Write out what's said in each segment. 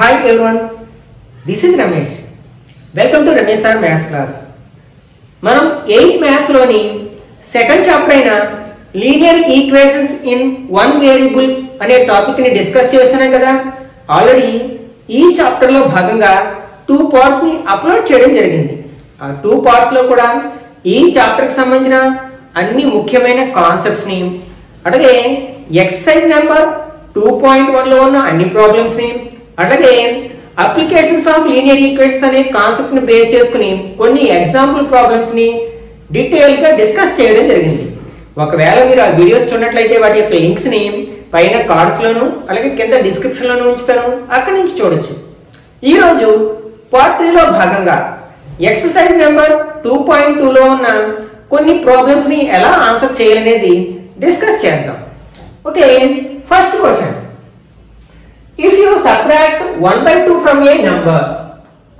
Hi everyone, this is Ramesh. Welcome to Ramesh Sir Maths class. మనం 8th maths లోని second chapter అయిన linear equations in one variable అనే topic ని discuss చేస్తున్నాం కదా. Already ఈ చాప్టర్ లో భాగంగా 2 పార్ట్స్ ని అప్లోడ్ చేయడం జరిగింది. ఆ 2 పార్ట్స్ లో కూడా ఈ చాప్టర్ కి సంబంధించిన అన్ని ముఖ్యమైన కాన్సెప్ట్స్ ని అలాగే ఎక్సర్సైజ్ నెంబర్ 2.1 లో ఉన్న అన్ని ప్రాబ్లమ్స్ ని అలాగే అప్లికేషన్స్ ఆఫ్ లీనియర్ ఈక్వేషన్స్ అనే కాన్సెప్ట్ ని బేస్ చేసుకుని కొన్ని ఎగ్జాంపుల్ ప్రాబ్లమ్స్ ని డీటెయిల్ గా డిస్కస్ చేయడం జరిగింది. ఒకవేళ మీరు ఆ వీడియోస్ చూడనట్లయితే వాటి యొక్క లింక్స్ ని పైన కార్డ్స్ లోను అలాగే కింద డిస్క్రిప్షన్ లోను ఉంచుతాను, అక్కడి నుంచి చూడొచ్చు. ఈ రోజు పార్ట్ 3 లో భాగంగా ఎక్సర్సైజ్ నెంబర్ 2.2 లో ఉన్న కొన్ని ప్రాబ్లమ్స్ ని ఎలా ఆన్సర్ చేయాలనేది డిస్కస్ చేద్దాం. Okay, first question. If you subtract 1/2 from a number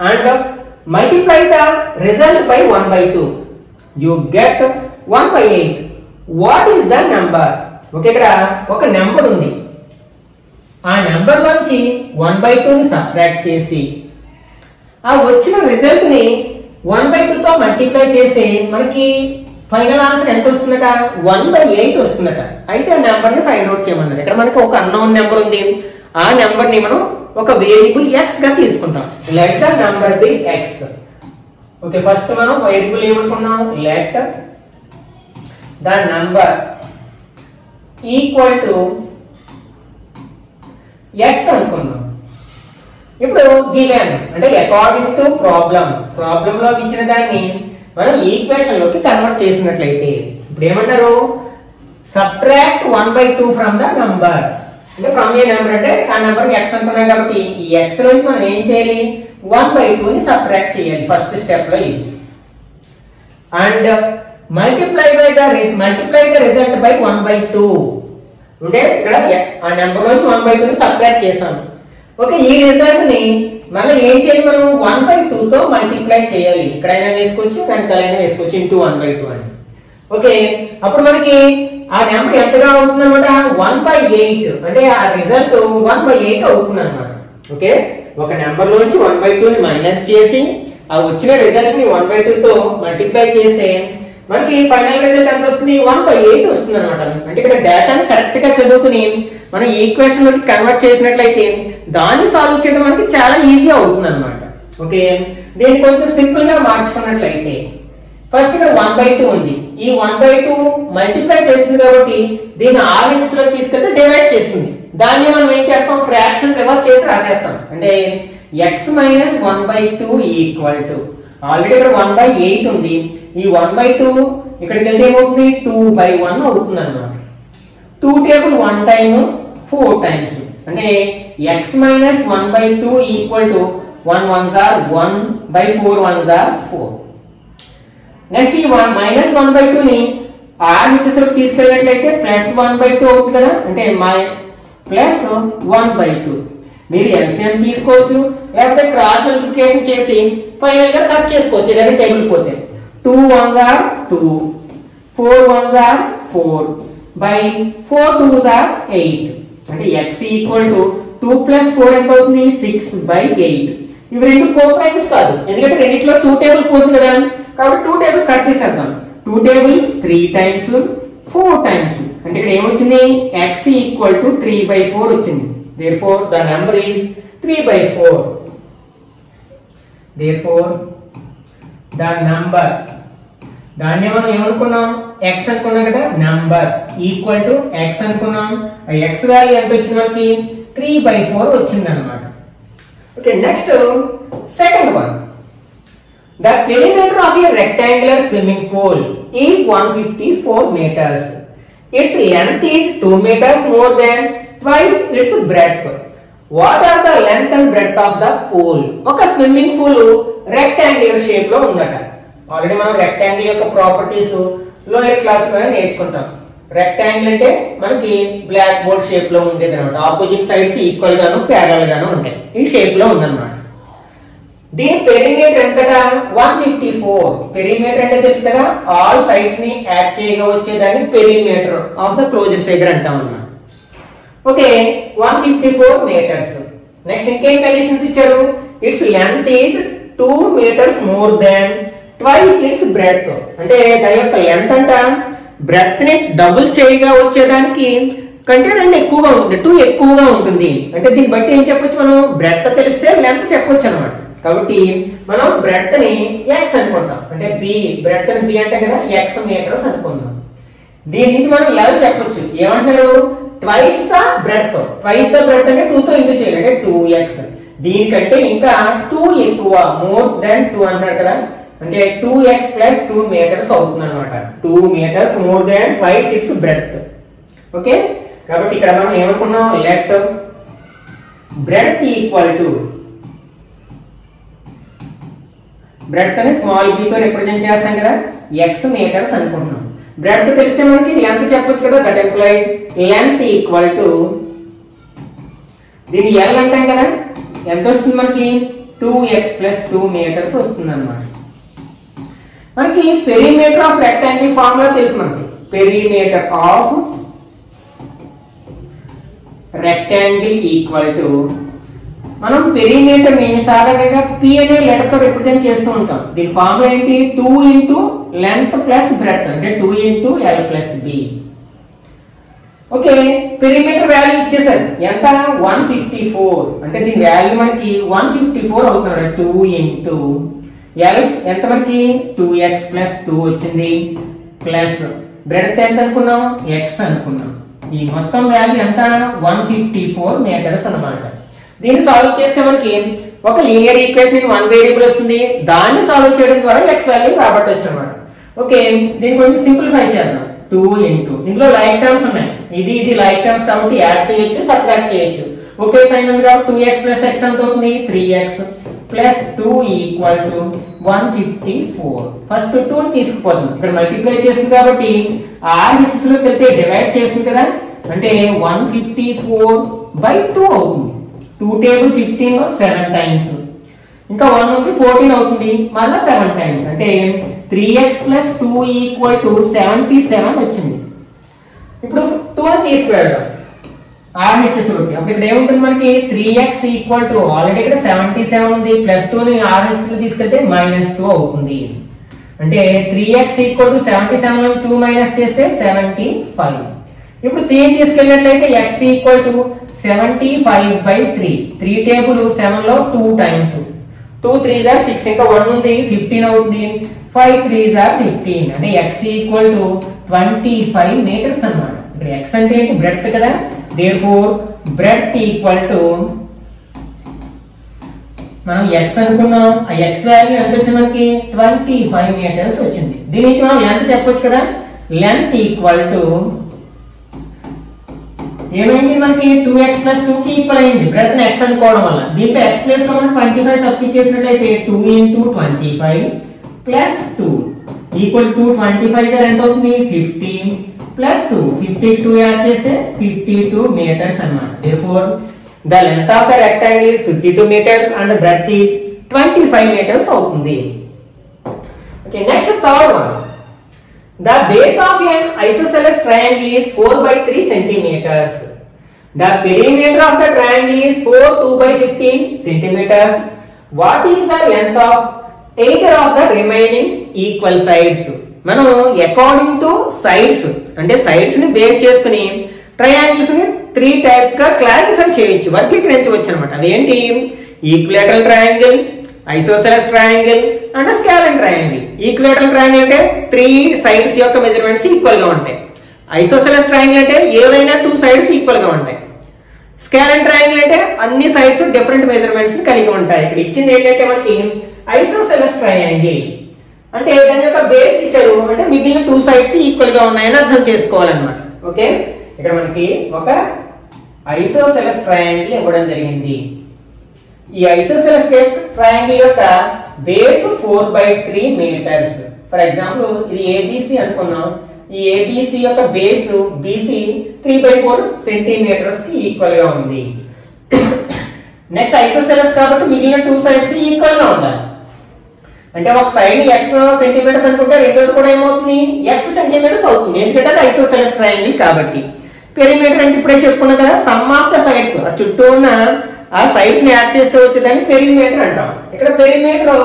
and multiply the result by 1/2, you get 1/8. What is the number? Okay, ఇక్కడ ఒక number ఉంది. ఆ number నుంచి 1/2 ని subtract చేసి ఆ వచ్చిన result ని 1/2 తో multiply చేస్తే మనకి ఫైనల్ ఆన్సర్ ఎంత వస్తుందట? 1/8 వస్తుందట. అయితే ఆ number ని ఫైండ్ అవుట్ చేయమన్నారు. ఇక్కడ మనకి ఒక unknown number ఉంది. ఆ నెంబర్ ని మనం ఒక వేరియబుల్ x గా తీసుకుంటాం. Let the number be x. Okay, first మనం వేరియబుల్ ఏమనుకున్నాం? Let the number equal to x అనుకున్నాం. ఇప్పుడు గివెన్ అంటే అకార్డింగ్ టు ప్రాబ్లం లో ఇచ్చిన దాన్ని మనం ఈక్వేషన్ లోకి కన్వర్ట్ చేసినట్లయితే ఇప్పుడు ఏమంటారు? Subtract 1/2 from the number. అంటే ఫ్రమ్ ఏ నెంబర్ అంటే ఆ నెంబర్ x అనుకున్నాం కాబట్టి ఈ x నుంచి మనం ఏం చేయాలి? 1/2 ని సబ్ట్రాక్ట్ చేయాలి. ఫస్ట్ స్టెప్ లో ఇది. And multiply the result by 1/2. అంటే ఇక్కడ ఆ నెంబర్ నుంచి 1/2 ని సబ్ట్రాక్ట్ చేసాము. ఓకే, ఈ రిజల్ట్ ని మళ్ళీ ఏం చేయాలి? మనం 1/2 తో మల్టిప్లై చేయాలి. ఇక్కడైనా వేసుకోవచ్చు, వెనకాలైనా వేసుకోవచ్చు, ఇంటూ 1/2 అని. ఓకే, అప్పుడు మనకి ఆ నెంబర్ ఎంతగా అవుతుంది అనమాట? 1/8. అంటే ఆ రిజల్ట్ 1/8 అవుతుంది అనమాట. ఓకే, ఒక నెంబర్ లోంచి 1/2 ని మైనస్ చేసి ఆ వచ్చిన రిజల్ట్ ని 1/2 తో మల్టిప్లై చేస్తే మనకి ఫైనల్ రిజల్ట్ ఎంత వస్తుంది? 1/8 వస్తుంది అనమాట. అంటే ఇక్కడ డేటాని కరెక్ట్ గా చదువుకుని మనం ఈక్వేషన్ లోకి కన్వర్ట్ చేసినట్లయితే దాన్ని సాల్వ్ చేయడం మనకి చాలా ఈజీ అవుతుంది అనమాట. ఓకే, దీన్ని కొంచెం సింపుల్ గా మార్చుకున్నట్లయితే ఫస్ట్ ఇక్కడ 1/2 ఉంది. ఈ 1/2 మల్టిప్లై చేస్తుంది కాబట్టి దీన్ని ఆర్ఎస్ లో తీసుకెళ్తే డివైడ్ చేస్తుంది. దాన్ని మనం ఏం చేస్తాం? ఫ్రాక్షన్ రివర్స్ చేసి రాసేస్తాం. అంటే x minus 1/2 equal to already ఇక్కడ 1/8 ఉంది. ఈ 1/2 ఇక్కడికి వెళ్తే ఏమవుతుంది? 2/1 అవుతుంది అనమాట. 2 టేబుల్ 1 టైమ్ 4 టైమ్స్. అంటే x minus 1/2 equal to 1 1 1/4 1 4. Next ఈ మైనస్ 1/2 ని ఆర్ హెచ్ఎస్లోకి తీసుకెళ్ళినట్లయితే ప్లస్ 1/2 అవుతుంది కదా. అంటే ప్లస్ 1/2. మీరు LCM తీసుకోవచ్చు, లేకపోతే క్రాస్ మల్టిప్లికేషన్ చేసి ఫైనల్ గా కట్ చేసుకోవచ్చు. ఇలాగే టేబుల్ పోతే 2 1s 2 4 1s 4 by 4 2s 8. అంటే ఎక్స్ ఈక్వల్ టు 2 + 4 ఎంత అవుతుంది? 6/8. ఇవి రెండు కోప్రాక్టిస్ కాదు, ఎందుకంటే రెండిట్లో 2 టేబుల్ పోతుంది కదా. కాబట్టి 2 టేబుల్ కట్ చేసేద్దాం. 2 టేబుల్ 3 టైమ్స్ 4 టైమ్స్. అంటే ఇక్కడ ఏమొచ్చింది? x ఈక్వల్ టు 3/4 వచ్చింది. Therefore the number is 3/4. Therefore the number, దాన్ని మనం ఏమనుకున్నాం? x అనుకున్నాం కదా. నెంబర్ ఈక్వల్ టు x అనుకున్నాం. x వాల్యూ ఎంత వచ్చింది? మనకి 3/4 వచ్చింది అనమాట. Okay, next second one. The perimeter of a rectangular swimming pool is 154 meters. Its length is 2 meters more than twice its breadth. What are the length and breadth of the pool? ఒక swimming pool rectangular shape లో ఉందట. Already మనం rectangle యొక్క properties lower class లో నేర్చుకుంటాం. Rectangle అంటే మనకి black board shape లో ఉండేది అనమాట. ఆపోజిట్ సైడ్స్ ఈక్వల్ గాను ప్యారలల్ గాను ఉంటాయి. ఈ షేప్ లో ఉందన్నమాట. దీని పెరిమీటర్ ఎంతగా? 154. పెరిమీటర్ అంటే తెలుసు కదా, ఆల్ సైడ్స్ ని యాడ్ చేయగా వచ్చేదాన్ని perimeter of the closed figure అంటాం అన్నమాట. Okay, 154 meters. Next इनके conditions इचरो its length is 2 meters more than twice its breadth अंटे दानि यొక్క length अंట breadth ని double చేయగా వచ్చేదానికి కంటే రెండు ఎక్కువగా ఉంటుంది 2 ఎక్కువగా ఉంటుంది అంటే దీని బట్టి ఏం చెప్పొచ్చు మనం breadth తెలిస్తే length చెప్పొచ్చు అన్నమాట కాబట్టి మనం breadth ని x అనుకుందాం అంటే b breadth ని b అంటే కదా x మీటర్స్ అనుకుందాం దీని నుంచి మనం ఎలా చెప్పొచ్చు ఏమంటారు twice the breadth అంటే 2 తో ఇంటూ చేయాలి అంటే 2x దీనికంటే ఇంకా 2 ఎక్కువ more than 2 అన్నాడు కదా అంటే 2x + 2 మీటర్స్ అవుతుందన్నమాట 2 meters more than twice its breadth okay కాబట్టి ఇక్కడ మనం ఏమనుకున్నాం let breadth equal to breadth ని స్మాల్ b తో రిప్రజెంట్ చేస్తాం కదా x మీటర్స్ అనుకుంటున్నాం బ్రెడ్త్ తెలిస్తే మనకి లెంగ్త్ చెప్పొచ్చు కదా that implies length equal to దీని l అంటాం కదా ఎంత వస్తుంది మనకి 2x + 2 మీటర్స్ వస్తుందన్నమాట మనకి పెరిమీటర్ ఆఫ్ రెక్టాంగిల్ ఫార్ములా తెలుసు మనకి perimeter of rectangle equal to మనం పెరిమీటర్ ని సాధారణంగా p అనే లెటర్ తో రిప్రజెంట్ చేస్తూ ఉంటాం దీని ఫార్ములా ఏంటి 2 * లెంగ్త్ + బ్రెడ్త్ అంటే 2 * l + b okay perimeter value ఇచ్చేసారు ఎంత 154 అంటే దీని వాల్యూ మనకి 154 అవుతది 2 * l ఎంత మనకి 2x + 2 వచ్చింది ప్లస్ బ్రెడ్త్ ఎంత అనుకున్నాం x అనుకున్నాం ఈ మొత్తం వాల్యూ ఎంత 154 మీటర్స్ అన్నమాట దీన్ని సాల్వ్ చేస్తే మనకి ఒక లీనియర్ ఈక్వేషన్ ఇన్ 1 వేరియబుల్ వస్తుంది దాన్ని సాల్వ్ చేయడం ద్వారా x వాల్యూ రాబట్టొచ్చు అన్నమాట ఓకే దీన్ని కొంచెం సింప్లిఫై చేద్దాం 2 ఇందులో లైక్ టర్మ్స్ ఉన్నాయి ఇది ఇది లైక్ టర్మ్స్ కాబట్టి యాడ్ చేయొచ్చు సబ్ట్రాక్ట్ చేయొచ్చు ఓకే సైన్ ఉంది కాబట్టి 2x + x ఎంత అవుతుంది 3x + 2 = 154 ఫస్ట్ 2 ని తీసుకుపోదాం ఇక్కడ మల్టిప్లై చేస్తుంది కాబట్టి RHS లో కలిపి డివైడ్ చేస్తుంది కదా అంటే 154/2 అవుతుంది 2 టేబుల్ 15 7 టైమ్స్ ఇంకా 1 ఉంది 14 అవుతుంది మళ్ళా 7 టైమ్స్ అంటే 3x + 2 = 77 వచ్చింది ఇప్పుడు 2 ని తీసుకువెళ్దాం RHS లోకి అప్పుడు ఇక్కడ ఏముంటుంది మనకి 3x = ఆల్రెడీ ఇక్కడ 77 ఉంది + 2 ని RHS లో తీసుకెళ్తే -2 అవుతుంది అంటే 3x = 77 నుంచి 2 మైనస్ చేస్తే 75 ఇప్పుడు 3 ని తీసుకెళ్ళినట్లయితే x = 75/3 3 టేబుల్ 7 లో 2 టైమ్స్ 2 3s are 6 ఇంకా 1 ఉంది 15 అవుతుంది 5 3s are 15 అంటే x = 25 మీటర్స్ అన్నమాట ఇక్కడ x అంటే ఏంటి బ్రెడ్త్ కదా therefore breadth మనం x అనుకున్నాం ఆ x వాల్యూ ఎంత వచ్చింది మనకి 25 మీటర్స్ వచ్చింది దీనికి మనం లెంగ్త్ చెప్పొచ్చు కదా లెంగ్త్ ఈక్వల్ టు ఏమైంది మనకి 2x + 2 కి ఈక్వల్ అయ్యింది బ్రెడ్త్ ని x అనుకోవడం వల్ల దీంట్లో x ప్లేస్ లో మనం 25 సబ్స్టిట్యూట్ చేసినట్లయితే 2 * 25 + 2 = 225 గా ఎంత అవుతుంది 15 + 2 52 యాడ్ చేస్తే 52 మీటర్స్ అన్నమాట therefore the length of the rectangle is 52 meters and breadth is 25 meters అవుతుంది okay next third one The base of an isosceles triangle is 4/3 centimeters. The perimeter of the triangle is 4 2/15 centimeters. What is the length of either of the remaining equal sides? Manu according to sides, and the sides ni base chesukoni triangles ni three types ga classify cheyochu. Vargikrinchavachu anamata. Adi enti equilateral triangle, isosceles triangle. And scalar triangle equilateral triangle అంటే 3 sides యొక్క measurements equal గా ఉంటాయి isosceles triangle అంటే ఏదైనా 2 sides equal గా ఉంటాయి scalar triangle అంటే అన్ని సైడ్స్ డిఫరెంట్ మెజర్మెంట్స్ ని కలిగి ఉంటాయి ఇక్కడ ఇచ్చింది ఏంటంటే మనకి ఐసోసెలస్ ట్రయాంగిల్ అంటే దాని యొక్క బేస్ ఇచ్చారు అంటే మిగిలిన 2 సైడ్స్ ఈక్వల్ గా ఉన్నాయని అర్థం చేసుకోవాలన్నమాట ఓకే ఇక్కడ మనకి ఒక ఐసోసెలస్ ట్రయాంగిల్ ఇవ్వడం జరిగింది ఈ ఐసోసెలస్ ట్రయాంగిల్ యొక్క బేస్ 4/3 మీటర్స్ ఫర్ ఎగ్జాంపుల్ ఇది ABC అనుకున్నాం ఈ ABC యొక్క బేస్ BC 3/4 సెంటీమీటర్స్ కి ఈక్వల్ గా ఉంది నెక్స్ట్ ఐసోసెలస్ కాబట్టి మిగిలిన 2 సైడ్స్ ఈక్వల్ గా ఉండాలి అంటే ఒక సైడ్ x సెంటీమీటర్స్ అనుకుంటే రెండోది కూడా ఏమవుతుంది x సెంటీమీటర్స్ అవుతుంది ఎందుకంటే అది ఐసోసెలస్ ట్రయాంగిల్ కాబట్టి పెరిమీటర్ అంటే ఇప్పుడే చెప్పుకున్నాం కదా సమ్ ఆఫ్ ద సైడ్స్ చుట్టూ ఉన్న ఆ సైడ్స్ ని యాడ్ చేస్తూ వచ్చేదాన్ని పెరిమీటర్ అంటాం. ఇక్కడ పెరిమీటర్ లో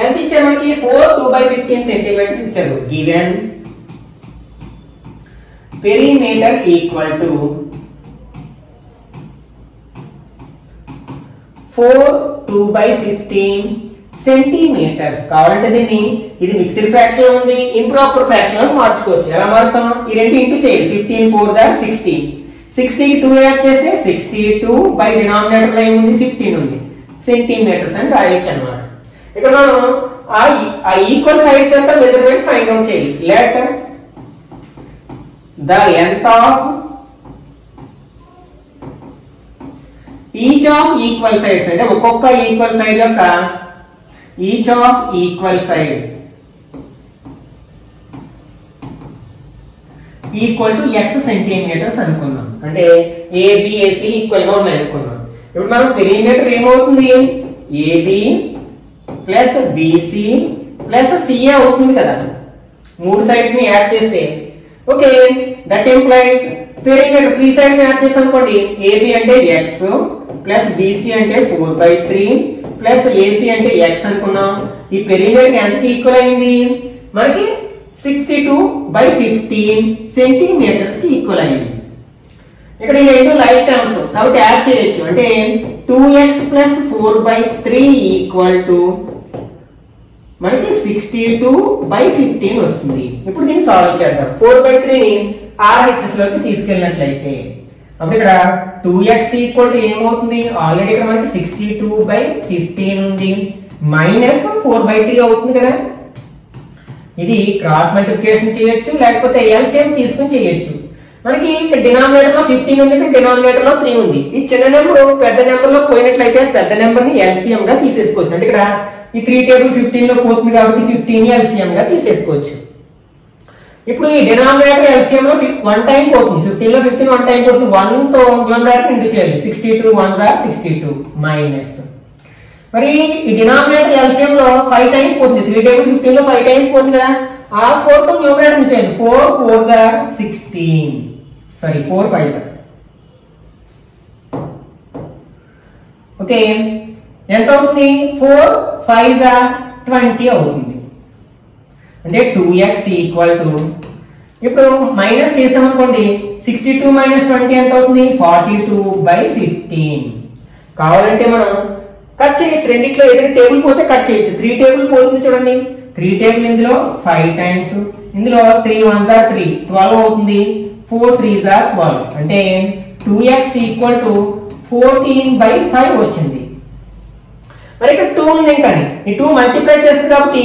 ఎంత ఇచ్చారు మనకి 4 2/15 సెంటీమీటర్స్ ఇచ్చారు. Given perimeter equal to 4 2/15 centimeters. కావాలంటే దీన్ని ఇది మిక్స్డ్ ఫ్రాక్షన్ ఉంది, ఇంప్రాపర్ ఫ్రాక్షన్ అని మార్చుకోవచ్చు. ఎలా మారుస్తాం? ఈ రెండు ఇంటూ చేయాలి. 15 4 దా 16. 62 యాడ్ చేస్తే 62 బై డినామినేటర్ ఏముంది 15 ఉంది, సెంటీమీటర్స్ అని రాయొచ్చు అన్నమాట. ఇక్కడ మనం ఆ ఈక్వల్ సైడ్స్ యొక్క మెజర్మెంట్స్ ఫైండ్ అవుట్ చేయాలి. Let the length of each of equal sides అంటే ఒక్కొక్క ఈక్వల్ సైడ్ యొక్క each of equal side equal to X centimetres అనుకుందాం. అంటే ఏబిఏసి ఈక్వల్ గా ఉన్నాయి అనుకుందాం. ఇప్పుడు మనం పెరిమీటర్ ఏమవుతుంది AB plus BC plus CA అవుతుంది కదా, మూడు సైడ్స్ ని యాడ్ చేస్తే. Okay, that implies perimeter three sides add చేస్తాం అనుకోండి. ఏబి అంటే ఎక్స్ ప్లస్ బిసి అంటే 4/3 ప్లస్ ఏసీ అంటే ఎక్స్ అనుకున్నాం. ఈ పెరిమీటర్ ఎంత ఈక్వల్ అయింది మనకి 62/15 సెంటీమీటర్స్ కి ఈక్వల్ అయింది. ఇక్కడ ఏంటో లైక్ టర్మ్స్ కాబట్టి యాడ్ చేయొచ్చు. అంటే 2x + 4/3 ఈక్వల్ టు మనకి 62/15 వస్తుంది. ఇప్పుడు దీన్ని సాల్వ్ చేద్దాం. 4/3ని RHS లోకి తీసుకెళ్ళినట్లయితే అప్పుడు ఇక్కడ 2x ఈక్వల్ టు ఏమవుతుంది, ఆల్రెడీ ఇక్కడ మనకి 62/15 ఉంది, మైనస్ 4/3 అవుతుంది కదా. ఇది క్రాస్ మల్టిప్లికేషన్ చేయొచ్చు, లేకపోతే LCM తీసుకుని చేయొచ్చు. మనకి డినామినేటర్ లో 15 ఉంది, డినామినేటర్ లో 3 ఉంది. ఈ చిన్న నెంబర్ పెద్ద నెంబర్ లో పోయినట్లయితే పెద్ద నెంబర్ ని LCM గా తీసేసుకోవచ్చు. అంటే ఇక్కడ ఈ 3 టేబుల్ 15 లో పోతుంది కాబట్టి 15 LCM గా తీసేసుకోవచ్చు. ఇప్పుడు ఈ డినామినేటర్ LCM లో 1 టైం పోతుంది, 15 లో 15 1 టైం పోతుంది. 1 తో డినామినేటర్ ఇంటూ చేయాలి. 62 1 దా 62 మైనస్. మరి ఈ డినామినేటర్ LCM లో 5 టైమ్స్ పోతుంది, 3 టేబుల్ 15 లో 5 టైమ్స్ పోతుంది కదా. ఆ 4 తో న్యూమరేటర్ ఇంటూ చేయాలి. 4 4 దా 16 सॉरी 4 5. ओके, ఎంత అవుతుంది 4 5 దా 20 అవుతుంది. అంటే 2x ఈక్వల్ టు ఇప్పుడు మైనస్ చేసాం అనుకోండి. 62 మైనస్ 20 ఎంత అవుతుంది 42/15. కావాలంటే మనం కట్ చేయొచ్చు, రెండిట్లో ఏదైనా టేబుల్ పోతే కట్ చేయొచ్చు. 3 టేబుల్ పోతుంది చూడండి, 3 టేబుల్ ఇందులో 5 టైమ్స్, ఇందులో 3 1 దా 3 12 అవుతుంది, 4 3 దా 12 అంటే 2x ఈక్వల్ టు 14/5 వచ్చింది. మరి ఇక్కడ 2 ఉంది కానీ ఈ 2 మల్టిప్లై చేస్తుంది కాబట్టి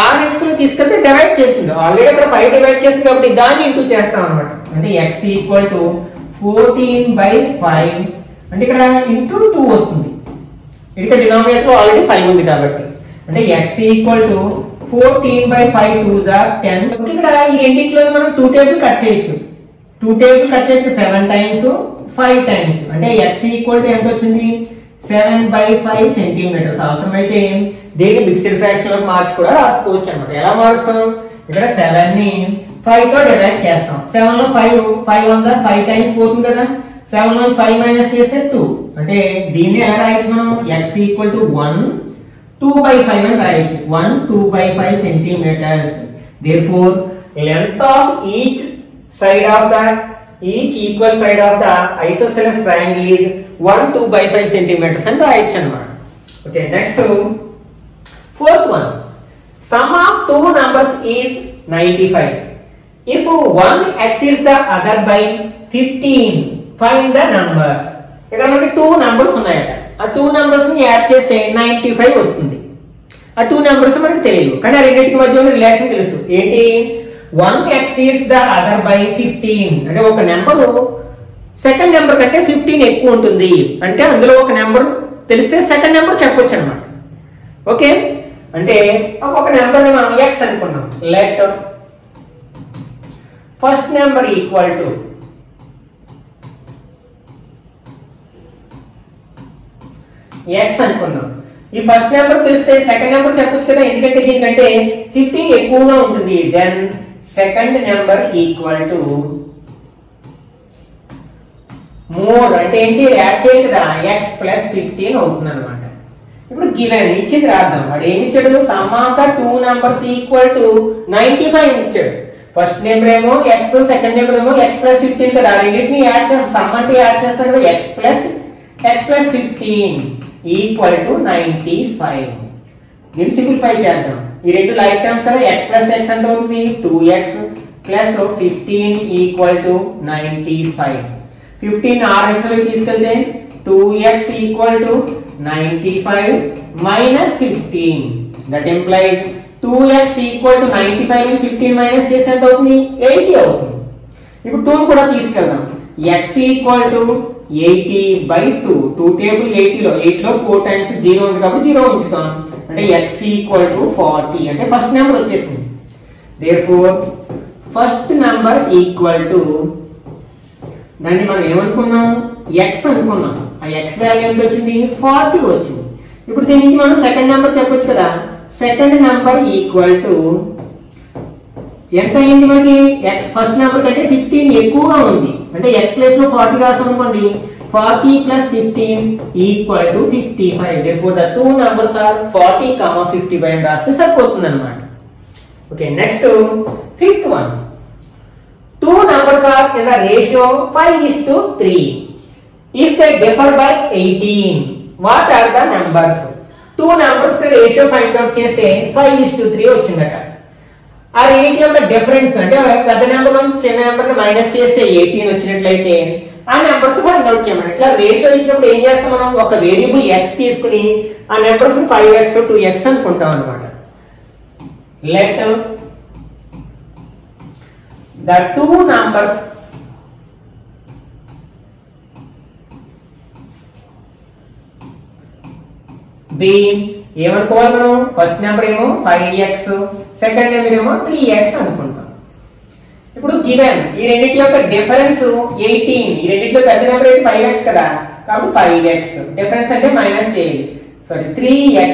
RX ని తీసుకెళ్తే డివైడ్ చేస్తుంది. ఆల్రెడీ ఇక్కడ 5 డివైడ్ చేస్తుంది కాబట్టి దాన్ని ఇంటూ చేస్తాం అనమాట. అంటే x ఈక్వల్ టు 14/5 అంటే ఇక్కడ ఇంటూ 2 వస్తుంది. ఇక్కడ డినామినేటర్ ఆల్రెడీ 5 ఉంది కాబట్టి అంటే x ఈక్వల్ టు 14/5 2 దా 10. ఇక్కడ ఈ రెండింటిలో మనం 2 టేబుల్ కట్ చేయొచ్చు. 2 టేబుల్ కట్ చేస్తే 7 టైమ్స్ 5 టైమ్స్ అంటే x ఈక్వల్ టు ఎంత వచ్చింది 7/5 సెంటీమీటర్స్. అవసరమైతే దీన్ని మిక్స్డ్ ఫ్రాక్షన్ లో మార్చి కూడా రాసుకోవచ్చు అనమాట. ఎలా మారుస్తాం? ఇక్కడ 7 ని 5 తో డివైడ్ చేస్తాం. 7 లో 5 5 1 దా 5 టైమ్స్ పోతుంది కదా. 7 లో 5 మైనస్ చేస్తే 2 అంటే దీన్ని ఎలా రాయొచ్చు మనం x ఈక్వల్ టు 1 2/5 అని రాయొచ్చు. 1 2/5 centimeters. Therefore, length of each equal side of the isosceles triangle is 1 2/5 centimeters and raised one. Okay, next fourth one. Sum of two numbers is 95. If one exceeds the other by 15, find the numbers. ఇక్కడ మనకి 2 numbers ఉన్నాయట. ఆ 2 numbers ని add చేస్తే 95 వస్తుంది. ఆ 2 numbers మనకి తెలియదు కానీ రెండింటి మధ్య ఉన్న రిలేషన్ తెలుసు. ఏంటి 1 exceeds the other by 15 అంటే ఒక నెంబర్ సెకండ్ నెంబర్ కంటే 15 ఎక్కువ ఉంటుంది అంటే అందులో ఒక నెంబర్ తెలిస్తే సెకండ్ నెంబర్ చెప్పొచ్చు అన్నమాట. ఓకే, అంటే ఒక నెంబర్ ని మనం x అనుకున్నాం. Let first number equal to x అనుకున్నాం. ఈ ఫస్ట్ నెంబర్ తెలిస్తే సెకండ్ నెంబర్ చెప్పొచ్చు కదా, ఎందుకంటే దీనికంటే 15 ఎక్కువగా ఉంటుంది. Then second number equal to 3 అంటే ఏంటి యాడ్ చేయాలి కదా x + 15 అవుతుందన్నమాట. ఇప్పుడు గివెన్ ఇచ్చింది రాద్దాం. వాడు ఏమి ఇచ్చాడు సమాంత 2 నంబర్స్ ఈక్వల్ టు 95 ఇచ్చాడు. ఫస్ట్ నెంబర్ ఏమో x సెకండ్ నెంబర్ ఏమో x + 15 కదా రెండింటిని యాడ్ చేస్తా సమ్ అంటే యాడ్ చేస్తాం కదా x + 15 ఈక్వల్ టు 95. దీన్ని సింప్లిఫై చేద్దాం. ఈ రెండు లైక్ టర్మ్స్ కదా x + x అంటే ఉంది 2x + 15 equal to 95. 15 are x में किस करते हैं 2x equal to 95 minus 15 that implies 2x equal to 95 में 15 माइनस चेस्ट है तो उतनी 80 होगी. इप्पू टू कोड़ा किस करना x equal to 80 by 2 2 table 80 लो 4 टाइम्स 0 होने का भी 0 होने का अंडे x इक्वल टू 40 अंडे फर्स्ट नंबर होच्छ इसमें therefore first number equal to దాన్ని మనం ఏమనుకున్నాం x అనుకున్నాం. ఆ x వాల్యూ ఎంత వచ్చింది 40 వచ్చింది. ఇప్పుడు దీని నుంచి మనం సెకండ్ నంబర్ చెప్పొచ్చు కదా సెకండ్ నంబర్ ఈక్వల్ టు ఎంత అయ్యింది మనకి x ఫస్ట్ నంబర్ కంటే 15 ఎక్కువగా ఉంది అంటే x ప్లేస్ లో 40 రాసాం అనుకోండి 40 + 15 equal to 55 therefore the two numbers are 40, 55 అని రాస్తే సరిపోతుందన్నమాట. Okay next fifth one two numbers are in the ratio 5:3. If they differ by 18, what are the numbers? Two numbers का ratio find out चेस्टे 5:3 होच्छेंगा. और ratio का difference अंडे अदर number में चेंज number का minus चेस्टे 18 होच्छेंगे लेते हैं. आ numbers को find out किया मने इतना ratio इच्छेंगे इंजास तो मनो वक्त variable x की इसको नहीं आ numbers को 5x और 2x अंक उन्टा बनवाना. Let the two numbers be ఏమనుకోవాలి మనం ఫస్ట్ నెంబర్ ఏమో 5x సెకండ్ నెంబర్ ఏమో 3x అనుకుంటాం. ఇప్పుడు గివెన్ ఈ రెండిటి యొక్క డిఫరెన్స్ 18 ఈ రెండిట్లో పెద్ద నెంబర్ ఏంటి 5x కదా కాబట్టి 5x డిఫరెన్స్ అంటే మైనస్ చేయాలి సారీ 3x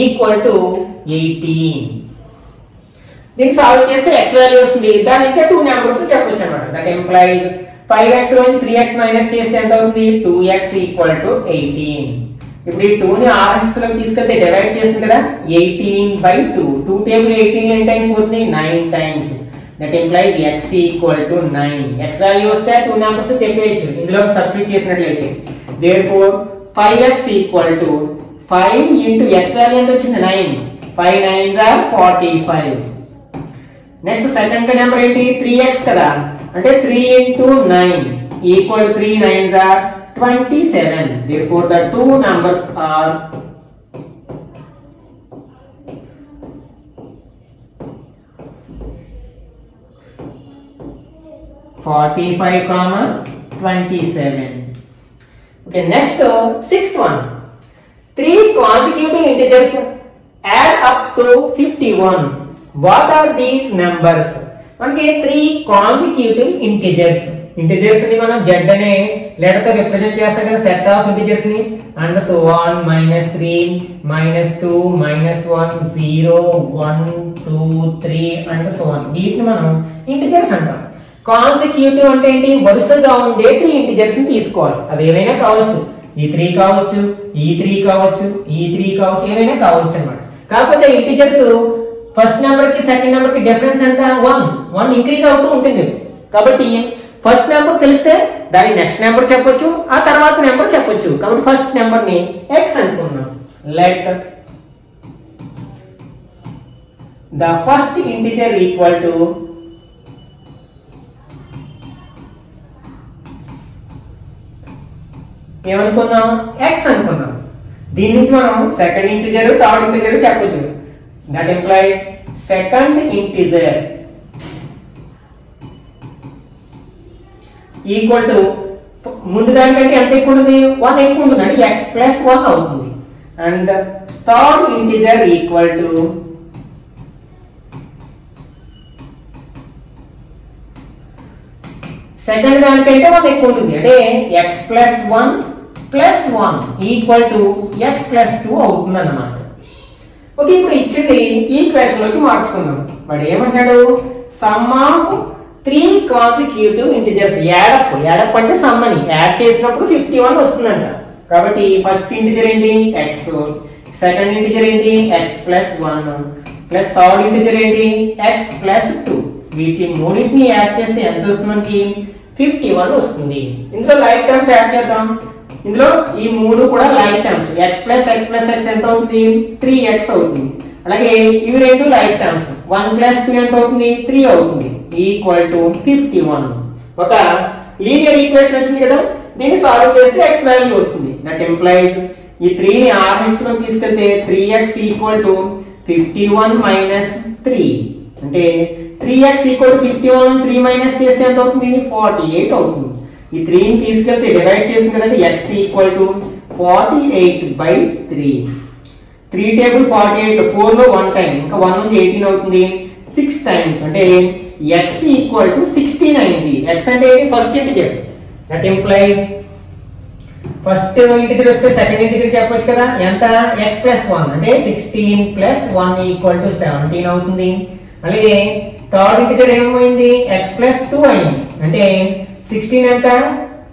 ఈక్వల్ టు 18. దీన్ని సాల్వ్ చేస్తే x వాల్యూ వస్తుంది. దాని నుంచి టూ నంబర్స్ చెప్పొచ్చు అన్నమాట. దట్ ఇంప్లైస్ 5x నుంచి 3x మైనస్ చేస్తే ఎంత అవుతుంది 2x ఈక్వల్ టు 18. ఇప్పుడు ఈ 2 ని rx లోకి తీసుకెళ్తే డివైడ్ చేస్తుంది కదా 18/2 2 టేబుల్ 18 ఎన్ని టైమ్స్ అవుతుంది 9 times that implies x equal to 9. x value వస్తే టూ నంబర్స్ చెప్పేయచ్చు ఇందులో సబ్స్టిట్యూట్ చేసినట్లయితే therefore 5x equal to 5 x value ఎంత వచ్చింది 9 5 9s are 45. Next second number ఏంటి 3x కదా అంటే 3 × 9 = 3 9s are 27 therefore the two numbers are (45, 27). Okay, next sixth one. Three consecutive integers add up to 51. What are these numbers? మనకి three consecutive integers. Integers ని మనం z అనే letter తో represent చేస్తాం కదా సెట్ ఆఫ్ ఇంటిజర్స్ ని and so on (-3, -2, -1, 0, 1, 2, 3) and so on. వీటిని మనం ఇంటిజర్స్ అంటాం. కాన్సిక్యూటివ్ అంటే ఏంటి వరుసగా ఉండే three ఇంటిజర్స్ ని తీసుకోవాలి. అవి ఏమైనా కావచ్చు ఈ 3 కావచ్చు ఈ 3 కావచ్చు ఈ 3 కావచ్చు ఏమైనా కావచ్చు అన్నమాట. కాకపోతే ఇంటిజర్స్ फर्स्ट नंबर की सेकंड नंबर की डिफरेंस ఎంత 1 1 ఇంక్రీజ్ అవుతూ ఉంటుంది కాబట్టి ఫస్ట్ నంబర్ తెలిస్తే దాని నెక్స్ట్ నంబర్ చెప్పొచ్చు ఆ తర్వాత నంబర్ చెప్పొచ్చు కాబట్టి ఫస్ట్ నంబర్ ని x అనుకుందాం. Let the first integer equal to 1 అనుకుందాం x అనుకుందాం. దీని నుంచి మనం సెకండ్ ఇంటిజర్ థర్డ్ ఇంటిజర్ చెప్పొచ్చు that implies second integer equal to ముందు దానికంటే ఎంత ఎక్కువ ఉంది 1 ఎక్కువ ఉంది అంటే x plus 1 అవుతుంది and third integer equal to second దానికంటే 1 ఎక్కువ ఉంది అంటే x plus 1 plus 1 equal to x plus 2 అవుతుంది అన్నమాట. ओके ఇప్పుడు ఇచ్చింది ఈ క్వశ్చన్ లోకి మార్చుకుందాం. వాడు ఏమంటాడు sum of 3 consecutive integers add up అంటే sum అని add చేసినప్పుడు 51 వస్తుందంట. కాబట్టి ఫస్ట్ ఇంటిజర్ ఏంటి x, సెకండ్ ఇంటిజర్ ఏంటి x plus 1 plus third integer ఏంటి x ప్లస్ 2. వీటి మూడింటిని యాడ్ చేస్తే ఎంత వస్తుంది మనకి 51 వస్తుంది. ఇందులో లైక్ టర్మ్స్ యాడ్ చేద్దాం. ఇందులో ఈ మూడు కూడా like terms. x plus x ఎంత అవుతుంది 3x అవుతుంది. అలాగే ఇవి రెండు లైక్ టర్మ్స్ 1 ప్లస్ 2 ఎంత అవుతుంది 3 అవుతుంది ఈక్వల్ టు 51. ఒక లీనియర్ ఈక్వేషన్ వచ్చింది కదా, దీన్ని సాల్వ్ చేస్తే x వాల్యూ వస్తుంది. దట్ ఇంప్లైస్ ఈ 3 ని RHS లో తీసుకెళ్తే 3x ఈక్వల్ టు 51 మైనస్ 3 అంటే 3x ఈక్వల్ టు 51 3 మైనస్ చేస్తే ఎంత అవుతుంది 48 అవుతుంది. ఈ 3 ని తీసుకెళ్తే డివైడ్ చేసిన కదా x equal to 48 by 3. 3 table 48 4 లో 1 టైం ఇంకా 1 ఉంది 18 అవుతుంది 6 టైమ్స్ అంటే x ఈక్వల్ టు 16 అయింది. x అంటే ఏంటి first integer. That implies first integer వస్తే సెకండ్ ఇంటిజర్ చెప్పొచ్చు కదా, ఎంత x ప్లస్ 1 అంటే 16 ప్లస్ 1 ఈక్వల్ టు 17 అవుతుంది. అలాగే థర్డ్ ఇంటిజర్ ఏమైంది x ప్లస్ 2 అయింది అంటే 16 ఎంత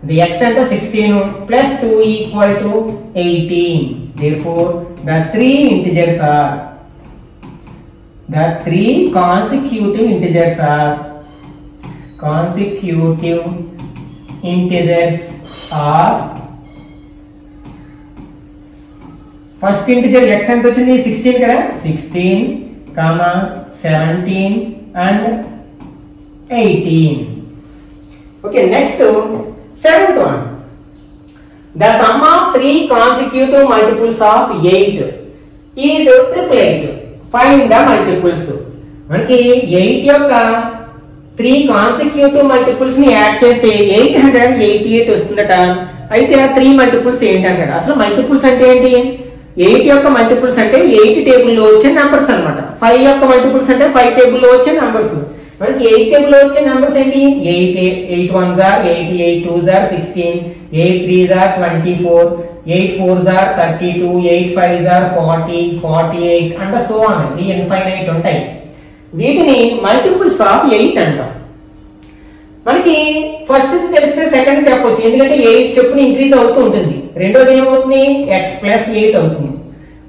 the x and the 16 plus 2 equal to 18. Therefore, the three consecutive integers are first integer x and which is 16 correct 16 comma 17 and 18. Okay, next to 7th one, the sum of 3 consecutive multiples of 8 is triple 8. Find the multiples. మనకి 8 యొక్క 3 consecutive multiples ని add చేస్తే 888 వస్తుందట. అయితే ఆ 3 multiples ఏంటంటాడు? అసలు multiples అంటే ఏంటి? 8 యొక్క multiples అంటే 8 టేబుల్ లో వచ్చే నంబర్స్ అన్నమాట. 5 యొక్క multiples అంటే 5 టేబుల్ లో వచ్చే నంబర్స్. మనకి 8 టేబుల్ లో వచ్చే నంబర్స్ ఏంటి 8 1s are 8, 8 2s are 16, 8 3s are 24, 8 4s are 32, 8 5s are 40, 48 and so on. ఈ ఇన్ఫైనైట్ ఉంటాయి. వీటిని మల్టిపుల్స్ ఆఫ్ 8 అంటాం. మనకి ఫస్ట్ తెలిస్తే సెకండ్ చెప్పొచ్చు, ఎందుకంటే 8 చెప్పుని ఇంక్రీజ్ అవుతూ ఉంటుంది. రెండోది ఏమవుతుంది x ప్లస్ 8 అవుతుంది.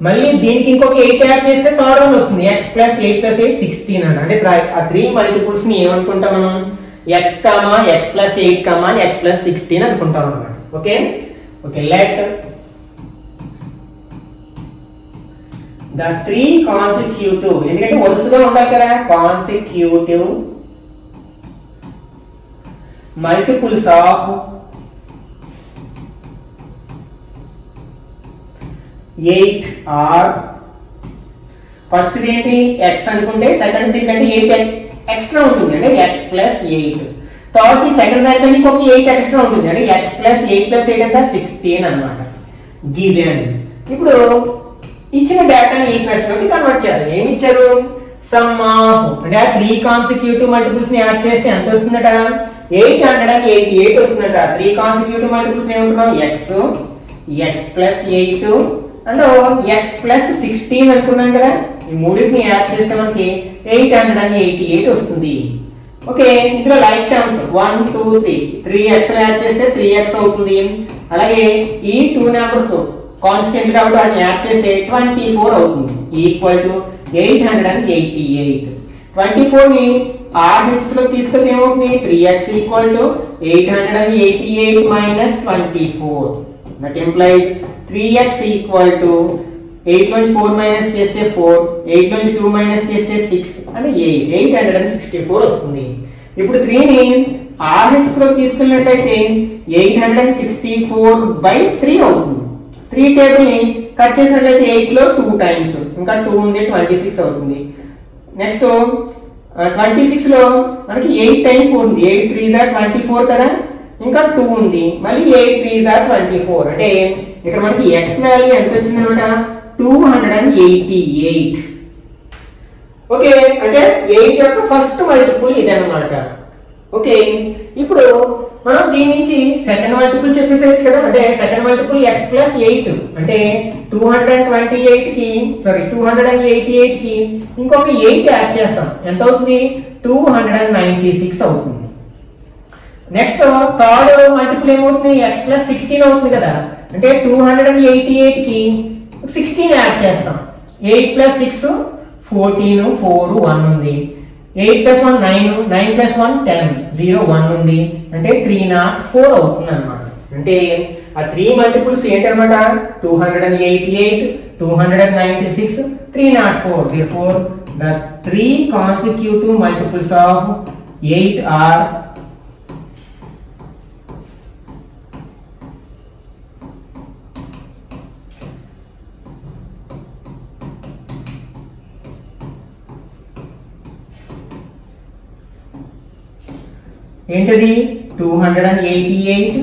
మళ్ళీ దీనికి ఇంకొక 8 యాడ్ చేస్తే థర్డ్ వన్ వస్తుంది x ప్లస్ 8 ప్లస్ 8 16 అని. అంటే ఆ 3 మల్టిపుల్స్ ని ఏమనుకుంటాం మనం x, x plus 8, x plus 16 అనుకుంటాం అన్నమాట. Okay okay let the 3 consecutive ఎందుకంటే వరుసగా ఉండాలి కదా consecutive multiples of 8 are first ఏంటి x అనుకుంటే సెకండ్ దానికంటే 8 ఎక్స్ట్రా ఉంటుంది అంటే x plus 8. Third the second దానికంటే ఇంకొక 8 ఎక్స్ట్రా ఉంటుంది అంటే x ప్లస్ 8 ప్లస్ 8 అంటే 16 అన్నమాట. గివెన్ ఇప్పుడు ఇచ్చిన డేటాని ఈక్వేషన్ లోకి కన్వర్ట్ చేయాలి. ఏమి ఇచ్చారు సమ్ ఆఫ్ అంటే 3 కాన్సిక్యూటివ్ మల్టిపుల్స్ ని యాడ్ చేస్తే ఎంత వస్తుందట 888 వస్తుందట. 3 కాన్సిక్యూటివ్ మల్టిపుల్స్ ఏమంటున్నాం x, x ప్లస్ 8 అంటే x ప్లస్ 16 అనుకున్నాం కదా. ఈ మూడింటిని యాడ్ చేస్తే మనకి 888 వస్తుంది. ఓకే ఇందులో లైక్ టర్మ్స్ 1 2 3 3x యాడ్ చేస్తే 3x అవుతుంది. అలాగే ఈ 2 నెంబర్స్ కాన్స్టెంట్ కాబట్టి వాటిని యాడ్ చేస్తే 24 అవుతుంది ఈక్వల్ టు 888. 24 ని RHS లో తీసుకెళ్తే ఏమవుతుంది 3x equal to 888 minus 24. That implies 3x equal to 8 times 4 minus చేస్తే 4, 8 times 2 minus చేస్తే 6 అంటే 864 వస్తుంది. ఇప్పుడు 3 ని RHS లో తీసుకున్నట్లయితే 864 by 3 అవుతుంది. 3 టేబుల్ ని కట్ చేసినట్లయితే 8 లో 2 టైమ్స్ ఇంకా 2 ఉంది 26 అవుతుంది. నెక్స్ట్ 26 లో మనకి 8 టైమ్స్ 4 ఉంది 8 3 24 కదా ఇంకా 2 ఉంది మళ్ళీ 8 3 24 అంటే ఇక్కడ మనకి x వాల్యూ ఎంత వచ్చింది అనమాట 288. ఓకే అంటే 8 యొక్క ఫస్ట్ మల్టిపుల్ ఇది అనమాట. ఓకే ఇప్పుడు మనం దీని నుంచి సెకండ్ మల్టిపుల్ చెప్పేసేయచ్చు కదా, అంటే సెకండ్ మల్టిపుల్ x ప్లస్ 8 అంటే 228 కి సారీ 288 కి ఇంకొక 8 యాడ్ చేస్తాం, ఎంత అవుతుంది 296 అవుతుంది. నెక్స్ట్ థర్డ్ మల్టిపుల్ ఏమవుతుంది x ప్లస్ 16 అవుతుంది కదా, అంటే 288 కి 16 యాడ్ చేస్తాం, 8 ప్లస్ 6 14 4 1 ఉంది, 8 ప్లస్ 1 9, 9 ప్లస్ 1 10, 0 1 ఉంది, అంటే 304 అవుతుంది అన్నమాట. అంటే ఆ 3 మల్టిపుల్స్ ఏంటన్నమాట 288, 296, 304. Therefore, the 3 consecutive multiples of 8 are 288,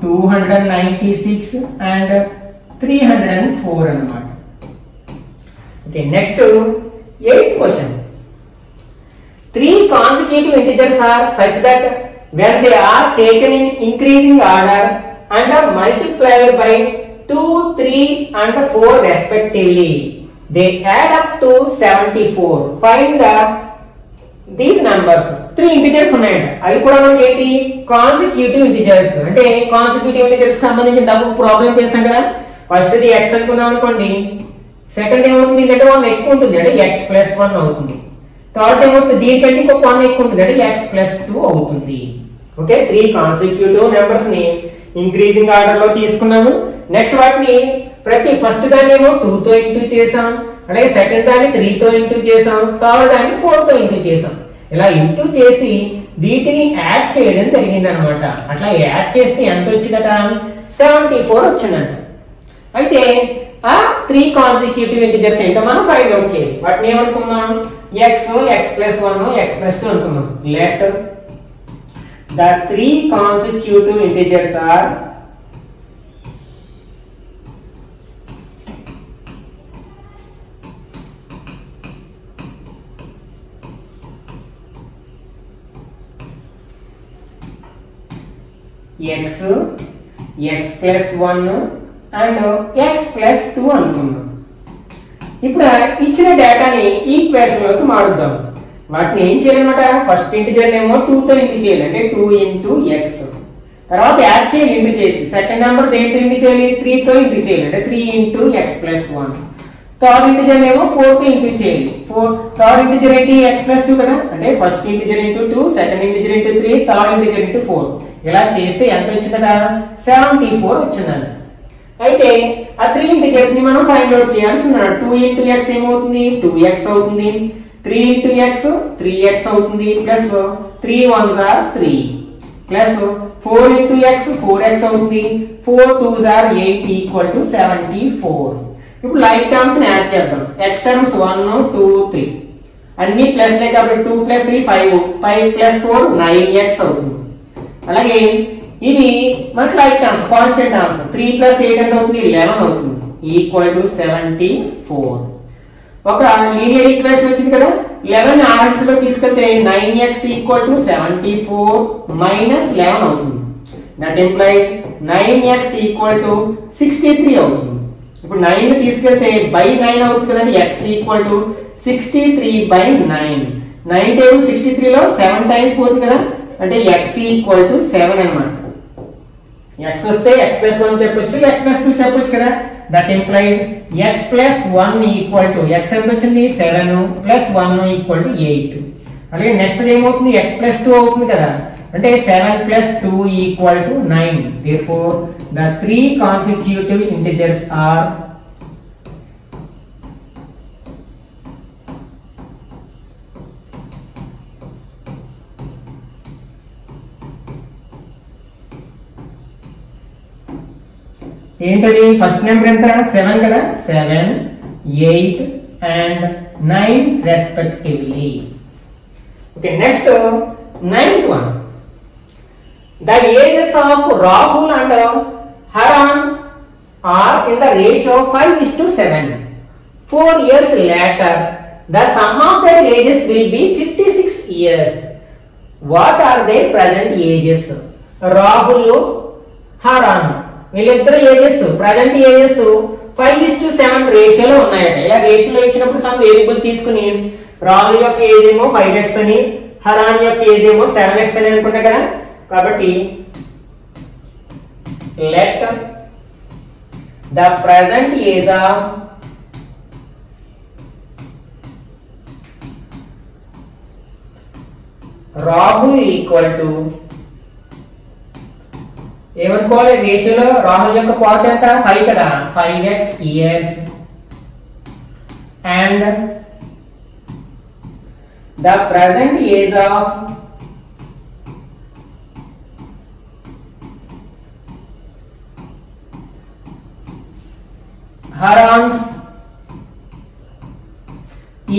296 and 304 अन्नमाट. Okay, next 8th question. 3 consecutive integers are such that when they are taken in increasing order and are multiplied by 2, 3 and 4 respectively, they add up to 74. Find these numbers. 3 integers ఉన్నాయండి, అవి కూడా మనకి ఏంటి consecutive integers. అంటే consecutive integers సంబంధించిన double problem చేస్తాం కదా, first the x అనుకున్నాం అనుకోండి, సెకండ్ ఏమవుతుంది అంటే 1 ఎక్కువ ఉంటుంది అంటే x ప్లస్ 1 అవుతుంది, థర్డ్ ఏమవుతుంది దీనికంటే ఇంకొక 1 ఎక్కువ ఉంటుంది అంటే x ప్లస్ 2 అవుతుంది. ఓకే, 3 కాన్సిక్యూటివ్ నెంబర్స్ ని ఇంక్రీజింగ్ ఆర్డర్ లో తీసుకున్నాము. నెక్స్ట్ వాటిని ప్రతి ఫస్ట్ దాన్ని ఏమో 2 తో ఇంటూ చేసాం, అలాగే సెకండ్ దాన్ని 3 తో ఇంటూ చేసాం, థర్డ్ దాన్ని 4 తో ఇంటూ చేసాం, ఇలా ఇంటూ చేసి వీటిని యాడ్ చేయడం జరిగింది అనమాట. అట్లా యాడ్ చేస్తే ఎంత వచ్చిందట 74 వచ్చిందంట. అయితే ఆ 3 కాన్సిక్యూటివ్ ఇంటిజర్స్ ఏంటో మనం ఫైండ్ అవుట్ చేయాలి. వాటిని ఏమనుకున్నాం X, X plus 1, X plus 2 అనుకున్నాం. Let the 3 consecutive integers are x, x plus 1 and x plus 2 అనుకున్నాం. ఇప్పుడు ఇచ్చిన డేటాని ఈక్వేషన్ లోకి మారుద్దాం. వాటిని ఏం చేయాలన్నమాట, ఫస్ట్ ఇంటిజర్ ఏమో 2 తో ఇంటూ చేయాలి అంటే 2 ఇంటూ x, తర్వాత యాడ్ చేయాలి ఇంటూ చేసి, సెకండ్ నెంబర్ దేంతో ఇంటూ చేయాలి 3 తో ఇంటూ చేయాలి అంటే 3 into x plus 1, third integer ఏమో 4 తో ఇంటూ చేయాలి, థర్డ్ ఇంటిజర్ ఏంటి x ప్లస్ 2 కదా, అంటే first integer into 2, second integer into 3, third integer into 4, ఇలా చేస్తే ఎంత వచ్చిందట 74 వచ్చిందండి. అయితే ఆ 3 ఇంటిజర్స్ ని మనం ఫైండ్ అవుట్ చేయాల్సింది. 2 ఇంటూ x ఏమవుతుంది 2x అవుతుంది, 3 ఇంటూ x 3x అవుతుంది, plus 3 1s are 3, plus 4 into x 4x అవుతుంది, 4 2s are 8 ఈక్వల్ టు 74. ఇప్పుడు లైక్ టర్మ్స్ ని యాడ్ చేద్దాం. x టర్మ్స్ 1 2 3 అన్ని ప్లస్ లే కాబట్టి 2 ప్లస్ 3 5, 5 ప్లస్ 4 9x అవుతుంది. అలాగే ఇవి మనకి like terms constant terms, 3 plus 8 ఎంత అవుతుంది 11 అవుతుంది ఈక్వల్ టు 74. ఒక లీనియర్ ఈక్వేషన్ వచ్చింది కదా, 11 ఆర్ఎక్స్ లో తీసుకెళ్తే 9x ఈక్వల్ టు 74 మైనస్ 11 అవుతుంది, that implies 9x equal to 63 అవుతుంది. ఇప్పుడు 9 తీసుకెళ్తే బై 9 అవుతుంది కదండి, x ఈక్వల్ టు 63/9, 9 టైమ్ 63 లో 7 టైమ్స్ పోతుంది కదా, అంటే x ఈక్వల్ టు 7 అన్నమాట. x వస్తే x ప్లస్ 1 చెప్పొచ్చు, x ప్లస్ 2 చెప్పొచ్చు కదా, that implies x plus 1 equal to x ఎంత వచ్చింది 7 ప్లస్ 1 ఈక్వల్ టు 8. అలాగే నెక్స్ట్ ఏమవుతుంది x ప్లస్ 2 అవుతుంది కదా, అంటే 7 plus 2 equal to 9. Therefore, the 3 consecutive integers are entry first number enter 7 kada 7, 8 and 9 respectively. Okay, next ninth one. The ages of Rahul and Haran are in the ratio 5:7. 4 years later, the sum of their ages will be 56 years. What are their present ages? Rahulu, Haran. Villiddru ages, present ages 5:7 ratio unnayata. Ila ratio ichinappudu some variable teesukoni Rahul yokka age emo 5x ani, Haran yokka age emo 7x ani anukunta kada. Kabatti let the present age of Rahul equal to एमनुकोवाले ratio Rahul యొక్క part ఎంత 5 కదా 5x years and the present age of Haran's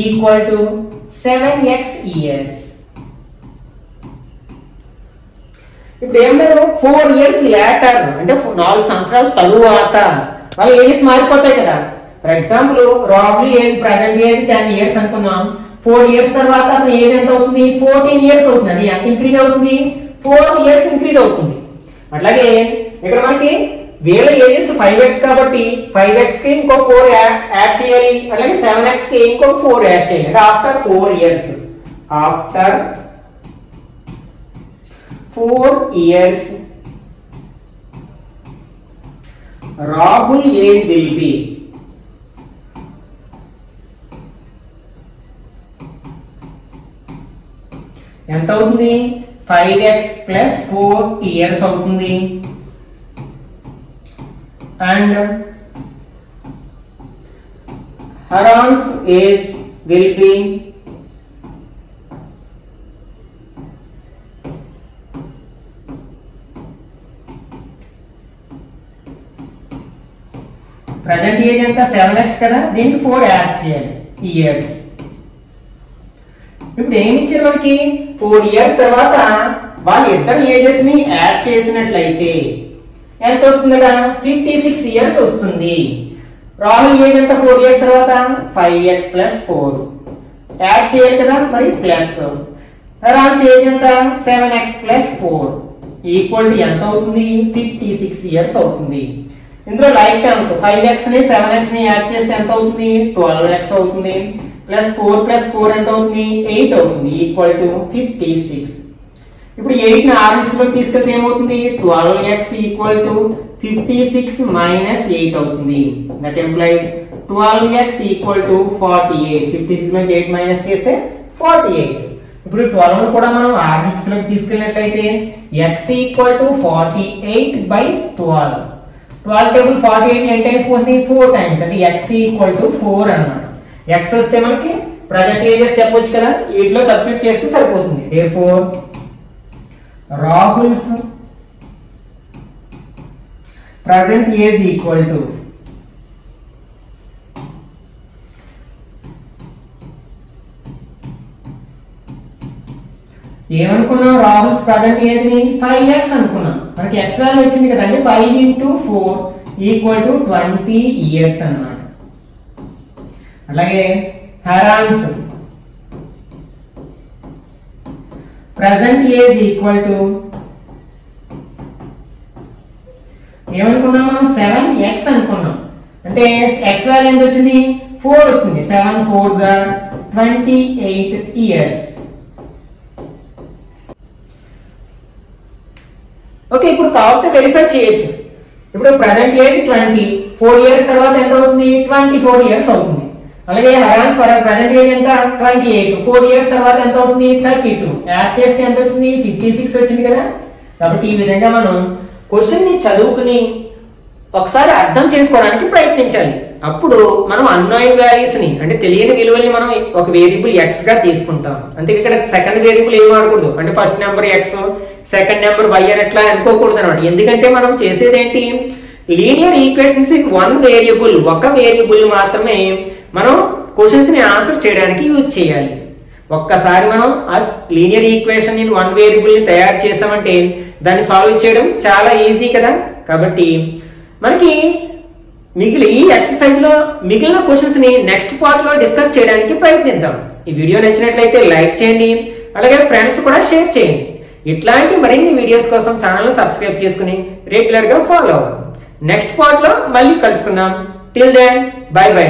equal to 7x years. ఇప్పుడు ఏమన్నారు 4 years later అంటే 4 సంవత్సరాల తరువాత వాళ్ళ ఏజ్ మారిపోతాయి కదా. For example Robbie age present age 10 years అనుకున్నాం. 4 ఇయర్స్ తర్వాత అతని ఏజ్ ఎంత అవుతుంది 14 ఇయర్స్ అవుతుంది. ఎంత ఇంక్రీజ్ అవుతుంది 4 ఇయర్స్ ఇంక్రీజ్ అవుతుంది. అట్లాగే ఇక్కడ మనకి వీళ్ళ ఏజెస్ 5x కాబట్టి 5x కి ఇంకో 4 యాడ్ చేయాలి. అలాగే 7x కి ఇంకో 4 యాడ్ చేయాలి. అంటే after 4 years after 4 years Rahul age will be 5x plus 4 years avutundi and Haran's age will be 7x కదా దీనికి 4 యాడ్ చేయాలి ఇయర్స్. ఇప్పుడు ఏమి ఇచ్చారు మనకి 4 ఇయర్స్ తర్వాత వాళ్ళిద్దరి ఏజెస్ ని యాడ్ చేసినట్లయితే ఎంత వస్తుంది కదా 56 ఇయర్స్ వస్తుంది. రాహుల్ ఏజ్ ఎంత 4 ఇయర్స్ తర్వాత 5x plus 4 యాడ్ చేయాలి కదా మరి ప్లస్. హరాన్స్ ఏజ్ ఎంత 7x plus 4 ఈక్వల్ టు ఎంత అవుతుంది 56 ఇయర్స్ అవుతుంది. इंदो लाइक टर्म्स 5x ని 7x ని యాడ్ చేస్తే ఎంత అవుతుంది 12x అవుతుంది ప్లస్ 4 ప్లస్ 4 ఎంత అవుతుంది 8 అవుతుంది ఈక్వల్ టు 56. ఇప్పుడు 8 ని RHS లోకి తీసుకెళ్తే ఏమవుతుంది 12x ఈక్వల్ టు 56 minus 8 అవుతుంది. That implies 12x equal to 48. 56 నుంచి 8 మైనస్ చేస్తే 48. ఇప్పుడు 12 ని కూడా మనం RHS లోకి తీసుకెళ్ళినట్లయితే x equal to 48/12. 12 table 48 and times होती 4 टाइम्स అంటే x = 4 అన్నమాట. x వస్తే మనకి ప్రజెంట్ ఏజెస్ చెప్పొచ్చు కదా వీటిలో సబ్స్టిట్యూట్ చేస్తే సరిపోతుంది. therefore Rahul's present age equal to 5x x value వచ్చింది కదండి 5 * 4 = 20 ఇయర్స్ అన్నమాట. అలాగే హరాన్స్ ప్రెజెంట్ ఏజ్ ఈక్వల్ టు ఏమనుకున్నాం 7x అనుకున్నాం అంటే x వాల్యూ ఎంత వచ్చింది 4 వచ్చింది. 7 4 గా 28 ఇయర్స్. ఓకే ఇప్పుడు కాబట్టి వెరిఫై చేయొచ్చు. ఇప్పుడు ప్రజెంట్ ఏజ్ 24 ఇయర్స్ తర్వాత ఎంత అవుతుంది 24 ఇయర్స్ అవుతుంది. అలాగే హరాన్స్ ప్రజెంట్ ఏజ్ ఎంత 28 4 ఇయర్స్ తర్వాత ఎంత అవుతుంది 32 యాడ్ చేస్తే ఎంత వచ్చింది 56 వచ్చింది కదా. కాబట్టి ఈ విధంగా మనం క్వశ్చన్ ని చదువుకుని ఒకసారి అర్థం చేసుకోవడానికి ప్రయత్నించాలి. అప్పుడు మనం అన్నోయింగ్ వాల్యూస్ ని అంటే తెలియని విలువల్ని మనం ఒక వేరియబుల్ x గా తీసుకుంటాం. అంటే ఇక్కడ సెకండ్ వేరియబుల్ ఏం వాడకూడదు అంటే first number x second number y అని ఎట్లా అనుకోకూడదు అనమాట. ఎందుకంటే మనం చేసేదేంటి లీనియర్ ఈక్వేషన్స్ వన్ వేరియబుల్ ఒక వేరియబుల్ మాత్రమే మనం క్వశ్చన్స్ ని ఆన్సర్ చేయడానికి యూజ్ చేయాలి. ఒక్కసారి మనం ఆ లీనియర్ ఈక్వేషన్ ని వన్ వేరియబుల్ ని తయారు చేసామంటే దాన్ని సాల్వ్ చేయడం చాలా ఈజీ కదా. కాబట్టి మనకి ఈ ఎక్సర్సైజ్ లో మిగిలిన క్వశ్చన్స్ ని నెక్స్ట్ పార్ట్ లో డిస్కస్ చేయడానికి ప్రయత్నిద్దాం. ఈ వీడియో నచ్చినట్లయితే లైక్ చేయండి, అలాగే ఫ్రెండ్స్ కూడా షేర్ చేయండి. ఇట్లాంటి మరిన్ని వీడియోస్ కోసం ఛానల్ ని సబ్స్క్రైబ్ చేసుకుని రెగ్యులర్ గా ఫాలో అవ్వండి. నెక్స్ట్ పార్ట్ లో మళ్ళీ కలుసుకుందాం. Till then bye by.